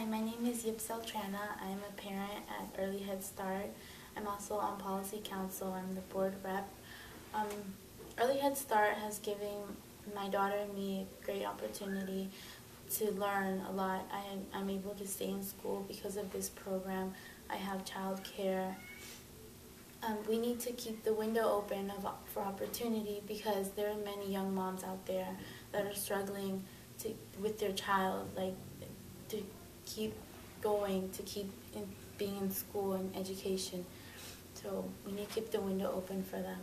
Hi, my name is Yipsel Trana. I am a parent at Early Head Start. I'm also on Policy Council. I'm the board rep. Early Head Start has given my daughter and me a great opportunity to learn a lot. I'm able to stay in school because of this program. I have child care. We need to keep the window open for opportunity because there are many young moms out there that are struggling with their child, like to keep going, to keep being in school and education. So we need to keep the window open for them.